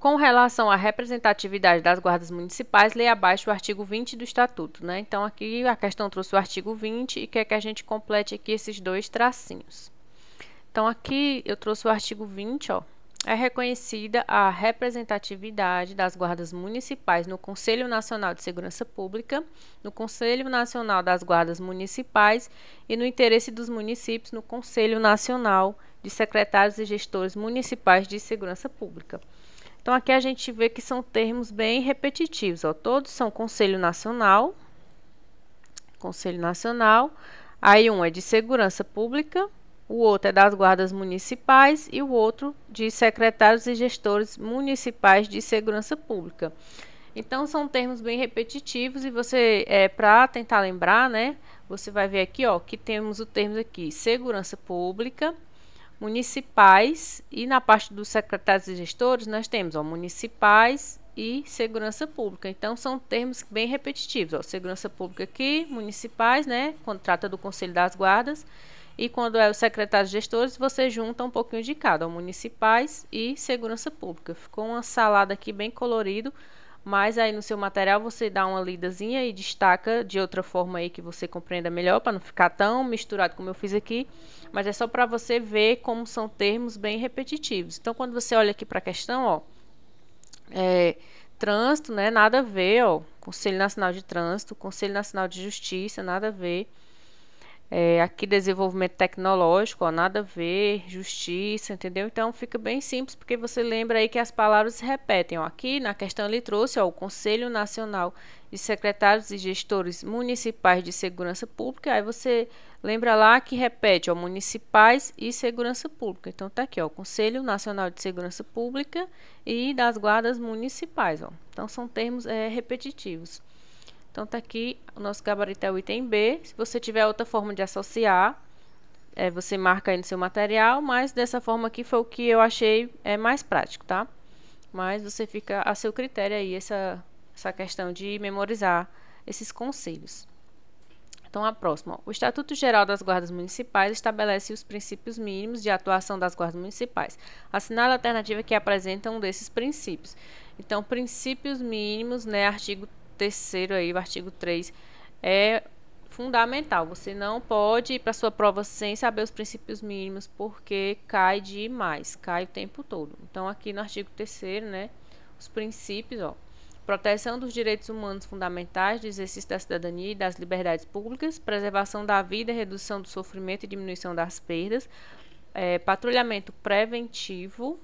Com relação à representatividade das guardas municipais, leia abaixo o artigo 20 do Estatuto, né? Então, aqui a questão trouxe o artigo 20 e quer que a gente complete aqui esses dois tracinhos. Então, aqui eu trouxe o artigo 20, ó. É reconhecida a representatividade das guardas municipais no Conselho Nacional de Segurança Pública, no Conselho Nacional das Guardas Municipais e, no interesse dos municípios, no Conselho Nacional de Secretários e Gestores Municipais de Segurança Pública. Então, aqui a gente vê que são termos bem repetitivos, ó. Todos são Conselho Nacional, aí um é de Segurança Pública, o outro é das guardas municipais e o outro de secretários e gestores municipais de segurança pública. Então, são termos bem repetitivos e você, para tentar lembrar, né, você vai ver aqui, ó, que temos o termo aqui, segurança pública, municipais, e na parte dos secretários e gestores nós temos, ó, municipais e segurança pública. Então, são termos bem repetitivos, ó, segurança pública aqui, municipais, né, quando trata do Conselho das Guardas, e quando é os secretários e gestores, você junta um pouquinho de cada, ó, municipais e segurança pública. Ficou uma salada aqui bem colorido, mas aí no seu material você dá uma lidazinha e destaca de outra forma aí que você compreenda melhor, para não ficar tão misturado como eu fiz aqui, mas é só para você ver como são termos bem repetitivos. Então, quando você olha aqui para a questão, ó, trânsito, né, nada a ver, ó, Conselho Nacional de Trânsito, Conselho Nacional de Justiça, nada a ver, aqui desenvolvimento tecnológico, ó, nada a ver, justiça, entendeu? Então, fica bem simples, porque você lembra aí que as palavras se repetem, ó. Aqui na questão ele trouxe, ó, o Conselho Nacional de Secretários e Gestores Municipais de Segurança Pública, aí você lembra lá que repete, ó, municipais e segurança pública. Então, tá aqui, ó, o Conselho Nacional de Segurança Pública e das guardas municipais, ó. Então, são termos repetitivos. Então, tá aqui o nosso gabarito, é o item B. Se você tiver outra forma de associar, você marca aí no seu material, mas dessa forma aqui foi o que eu achei mais prático, tá? Mas você fica a seu critério aí essa questão de memorizar esses conselhos. Então, a próxima. O Estatuto Geral das Guardas Municipais estabelece os princípios mínimos de atuação das guardas municipais. Assinale a alternativa que apresenta um desses princípios. Então, princípios mínimos, né, artigo 3º aí, o artigo 3 é fundamental. Você não pode ir para sua prova sem saber os princípios mínimos, porque cai demais, cai o tempo todo. Então, aqui no artigo 3º, né, os princípios, ó, proteção dos direitos humanos fundamentais, do exercício da cidadania e das liberdades públicas, preservação da vida, redução do sofrimento e diminuição das perdas, patrulhamento preventivo,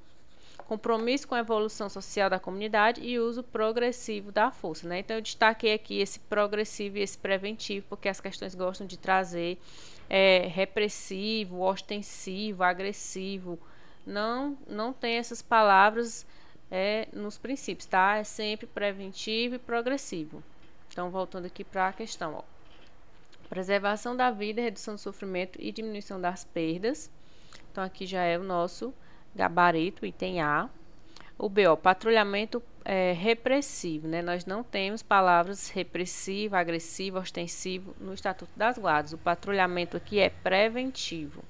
compromisso com a evolução social da comunidade e uso progressivo da força, né? Então, eu destaquei aqui esse progressivo e esse preventivo, porque as questões gostam de trazer repressivo, ostensivo, agressivo. Não tem essas palavras nos princípios, tá? É sempre preventivo e progressivo. Então, voltando aqui para a questão, ó. Preservação da vida, redução do sofrimento e diminuição das perdas. Então, aqui já é o nosso gabarito, item A. O B, ó, patrulhamento repressivo, né? Nós não temos palavras repressivo, agressivo, ostensivo no Estatuto das Guardas. O patrulhamento aqui é preventivo.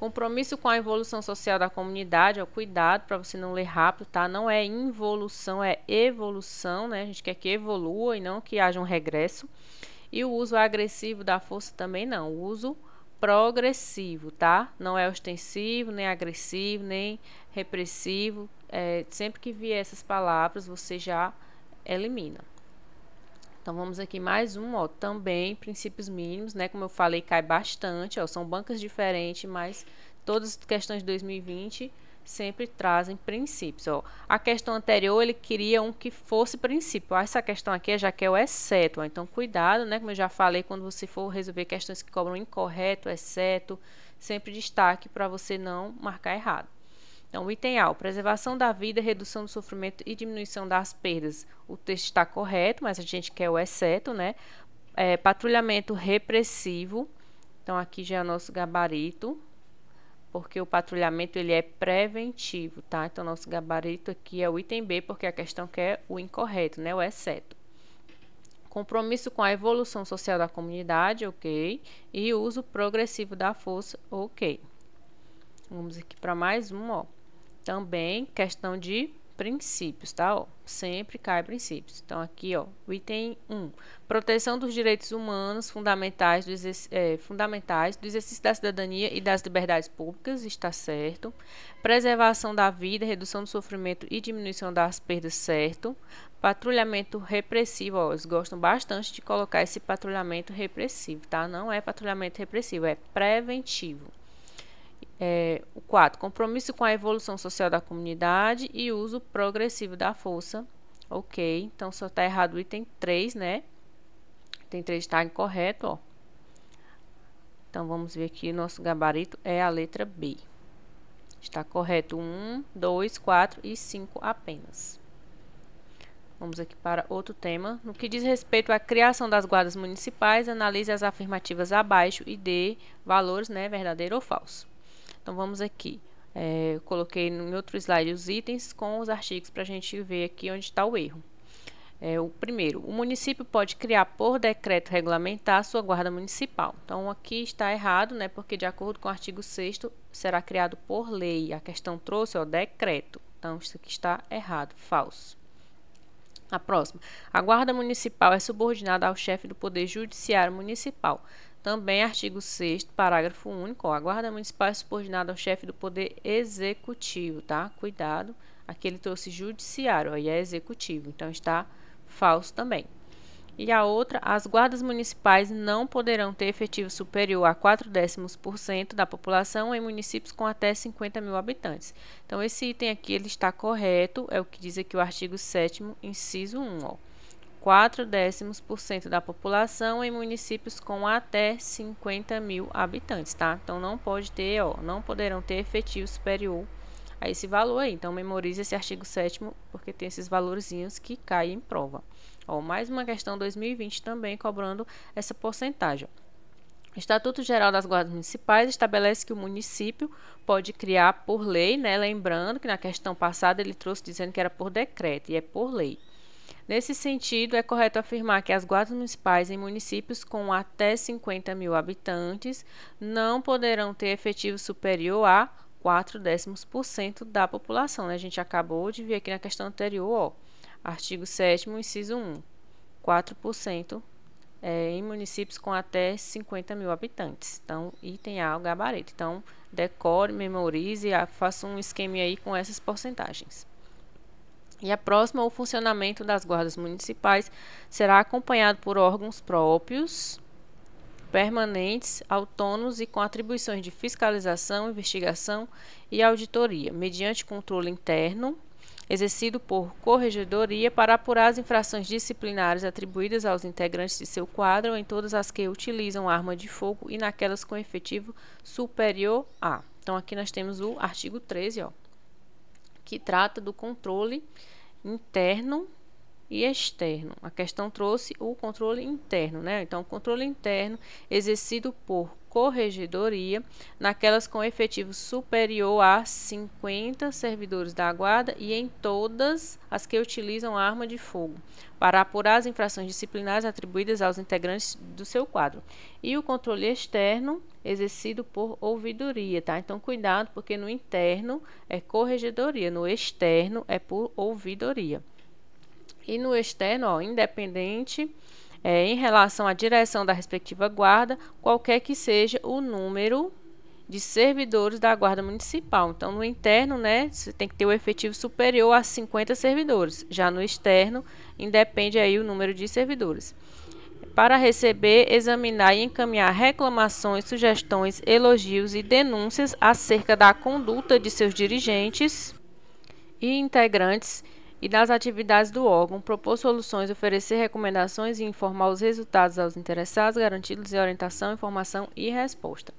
Compromisso com a evolução social da comunidade, ó, cuidado para você não ler rápido, tá? Não é involução, é evolução, né? A gente quer que evolua e não que haja um regresso. E o uso agressivo da força também não, o uso progressivo, tá? Não é ostensivo, nem agressivo, nem repressivo. Sempre que vier essas palavras, você já elimina. Então, vamos aqui mais um, ó, também princípios mínimos, né? Como eu falei, cai bastante, ó, são bancas diferentes, mas todas as questões de 2020 sempre trazem princípios, ó. A questão anterior, ele queria um que fosse princípio. Essa questão aqui já quer o exceto, ó. Então, cuidado, né? Como eu já falei, quando você for resolver questões que cobram incorreto, exceto, sempre destaque para você não marcar errado. Então, o item A, preservação da vida, redução do sofrimento e diminuição das perdas. O texto está correto, mas a gente quer o exceto, né? Patrulhamento repressivo. Então, aqui já é o nosso gabarito, porque o patrulhamento ele é preventivo, tá? Então, nosso gabarito aqui é o item B, porque a questão quer o incorreto, né? O exceto. Compromisso com a evolução social da comunidade, ok. E uso progressivo da força, ok. Vamos aqui para mais um, ó. Também questão de princípios, tá? Ó, sempre cai princípios. Então, aqui, ó, o item 1, proteção dos direitos humanos fundamentais do exercício da cidadania e das liberdades públicas, está certo. Preservação da vida, redução do sofrimento e diminuição das perdas, certo. Patrulhamento repressivo, ó, eles gostam bastante de colocar esse patrulhamento repressivo, tá? Não é patrulhamento repressivo, é preventivo. O 4, compromisso com a evolução social da comunidade e uso progressivo da força. Ok, então só está errado o item 3, né? Item 3 está incorreto, ó. Então vamos ver aqui, nosso gabarito é a letra B. Está correto 1, 2, 4 e 5 apenas. Vamos aqui para outro tema. No que diz respeito à criação das guardas municipais, analise as afirmativas abaixo e dê valores, né, verdadeiro ou falso. Então, vamos aqui. Eu coloquei em outro slide os itens com os artigos para a gente ver aqui onde está o erro. O primeiro, o município pode criar por decreto regulamentar sua guarda municipal. Então, aqui está errado, né? Porque de acordo com o artigo 6º, será criado por lei. A questão trouxe, ó, decreto. Então, isso aqui está errado, falso. A próxima, a guarda municipal é subordinada ao chefe do Poder Judiciário Municipal. Também artigo 6º, parágrafo único, ó, a guarda municipal é subordinada ao chefe do poder executivo, tá? Cuidado, aqui ele trouxe judiciário, ó, e é executivo, então está falso também. E a outra, as guardas municipais não poderão ter efetivo superior a 0,4% da população em municípios com até 50 mil habitantes. Então, esse item aqui ele está correto, é o que diz aqui o artigo 7º, inciso 1, ó. 0,4% da população em municípios com até 50 mil habitantes, tá? Então, não pode ter, ó, não poderão ter efetivo superior a esse valor aí. Então, memorize esse artigo 7º, porque tem esses valorzinhos que caem em prova. Ó, mais uma questão 2020 também cobrando essa porcentagem. O Estatuto Geral das Guardas Municipais estabelece que o município pode criar por lei, né? Lembrando que na questão passada ele trouxe dizendo que era por decreto e é por lei. Nesse sentido, é correto afirmar que as guardas municipais em municípios com até 50 mil habitantes não poderão ter efetivo superior a 0,4% da população, né? A gente acabou de ver aqui na questão anterior, ó, artigo 7º, inciso 1, 4% em municípios com até 50 mil habitantes. Então, item A, o gabarito. Então, decore, memorize, faça um esqueminha aí com essas porcentagens. E a próxima, o funcionamento das guardas municipais será acompanhado por órgãos próprios, permanentes, autônomos e com atribuições de fiscalização, investigação e auditoria, mediante controle interno, exercido por corregedoria para apurar as infrações disciplinares atribuídas aos integrantes de seu quadro em todas as que utilizam arma de fogo e naquelas com efetivo superior a. Então, aqui nós temos o artigo 13, ó, que trata do controle interno e externo. A questão trouxe o controle interno, né? Então, o controle interno exercido por corregedoria naquelas com efetivo superior a 50 servidores da guarda e em todas as que utilizam arma de fogo, para apurar as infrações disciplinares atribuídas aos integrantes do seu quadro. E o controle externo exercido por ouvidoria, tá? Então, cuidado, porque no interno é corregedoria, no externo é por ouvidoria. E no externo, ó, independente, em relação à direção da respectiva guarda, qualquer que seja o número de servidores da guarda municipal. Então, no interno, né, você tem que ter o efetivo superior a 50 servidores. Já no externo, independe aí o número de servidores. Para receber, examinar e encaminhar reclamações, sugestões, elogios e denúncias acerca da conduta de seus dirigentes e integrantes e das atividades do órgão, propor soluções, oferecer recomendações e informar os resultados aos interessados, garantidos em orientação, informação e resposta.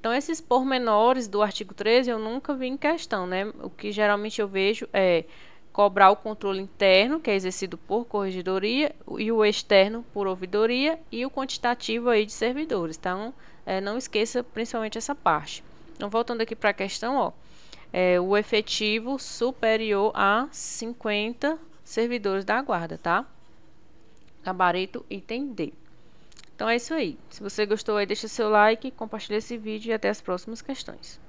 Então, esses pormenores do artigo 13 eu nunca vi em questão, né? O que geralmente eu vejo é cobrar o controle interno, que é exercido por corregedoria, e o externo por ouvidoria, e o quantitativo aí de servidores. Então, não esqueça principalmente essa parte. Então, voltando aqui para a questão, ó, o efetivo superior a 50 servidores da guarda, tá? Gabarito item D. Então, é isso aí. Se você gostou, aí deixa seu like, compartilha esse vídeo e até as próximas questões.